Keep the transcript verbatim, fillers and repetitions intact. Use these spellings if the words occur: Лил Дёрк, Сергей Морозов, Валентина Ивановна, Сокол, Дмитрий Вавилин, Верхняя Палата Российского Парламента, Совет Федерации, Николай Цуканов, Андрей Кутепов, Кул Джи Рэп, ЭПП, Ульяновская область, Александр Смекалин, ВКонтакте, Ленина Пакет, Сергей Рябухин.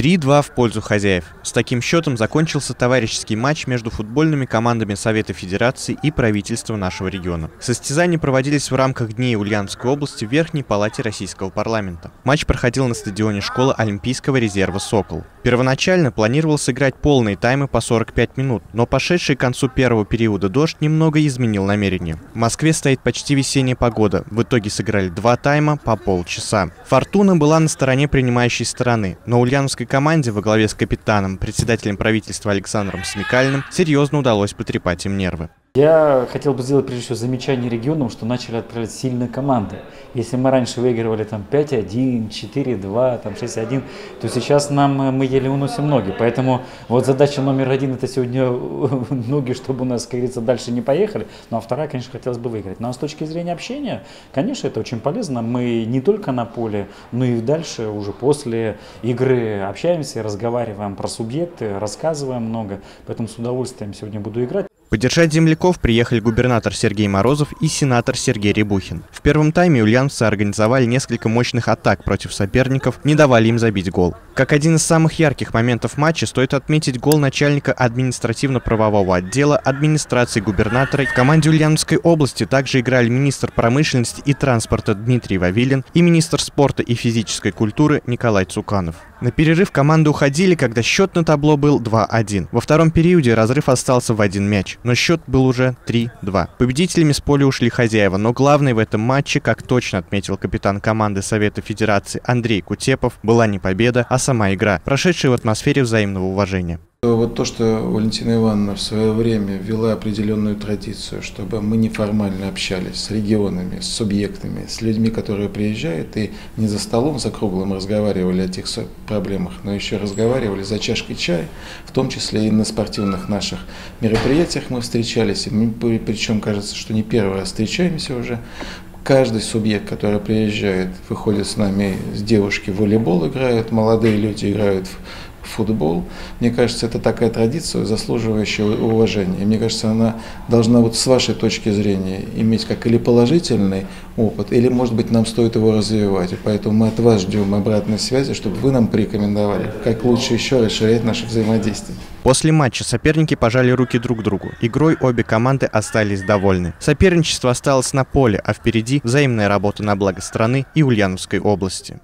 три-два в пользу хозяев. С таким счетом закончился товарищеский матч между футбольными командами Совета Федерации и правительства нашего региона. Состязания проводились в рамках Дней Ульяновской области в Верхней Палате Российского парламента. Матч проходил на стадионе школы Олимпийского резерва «Сокол». Первоначально планировалось играть полные таймы по сорок пять минут, но пошедший к концу первого периода дождь немного изменил намерение. В Москве стоит почти весенняя погода, в итоге сыграли два тайма по полчаса. Фортуна была на стороне принимающей стороны, но ульяновской команде во главе с капитаном, председателем правительства Александром Смекалиным, серьезно удалось потрепать им нервы. Я хотел бы сделать прежде всего замечание регионам, что начали отправлять сильные команды. Если мы раньше выигрывали там пять-один, четыре-два, там шесть-один, то сейчас нам мы еле уносим ноги. Поэтому вот задача номер один — это сегодня ноги, чтобы у нас, как говорится, дальше не поехали. Ну а вторая, конечно, хотелось бы выиграть. Но с точки зрения общения, конечно, это очень полезно. Мы не только на поле, но и дальше уже после игры общаемся, разговариваем про субъекты, рассказываем много. Поэтому с удовольствием сегодня буду играть. Поддержать земляков приехали губернатор Сергей Морозов и сенатор Сергей Рябухин. В первом тайме ульяновцы организовали несколько мощных атак против соперников, не давали им забить гол. Как один из самых ярких моментов матча стоит отметить гол начальника административно-правового отдела администрации губернатора. В команде Ульяновской области также играли министр промышленности и транспорта Дмитрий Вавилин и министр спорта и физической культуры Николай Цуканов. На перерыв команды уходили, когда счет на табло был два-один. Во втором периоде разрыв остался в один мяч, но счет был уже три-два. Победителями с поля ушли хозяева, но главной в этом матче, как точно отметил капитан команды Совета Федерации Андрей Кутепов, была не победа, а сама игра, прошедшая в атмосфере взаимного уважения. Вот то, что Валентина Ивановна в свое время ввела определенную традицию, чтобы мы неформально общались с регионами, с субъектами, с людьми, которые приезжают, и не за столом, за круглым разговаривали о тех проблемах, но еще разговаривали за чашкой чая, в том числе и на спортивных наших мероприятиях мы встречались, и мы, причем кажется, что не первый раз встречаемся уже. Каждый субъект, который приезжает, выходит с нами, с девушки в волейбол играют, молодые люди играют в футбол. Мне кажется, это такая традиция, заслуживающая уважения. И мне кажется, она должна вот с вашей точки зрения иметь как или положительный опыт, или, может быть, нам стоит его развивать. И поэтому мы от вас ждем обратной связи, чтобы вы нам порекомендовали, как лучше еще расширять наше взаимодействие. После матча соперники пожали руки друг другу. Игрой обе команды остались довольны. Соперничество осталось на поле, а впереди взаимная работа на благо страны и Ульяновской области.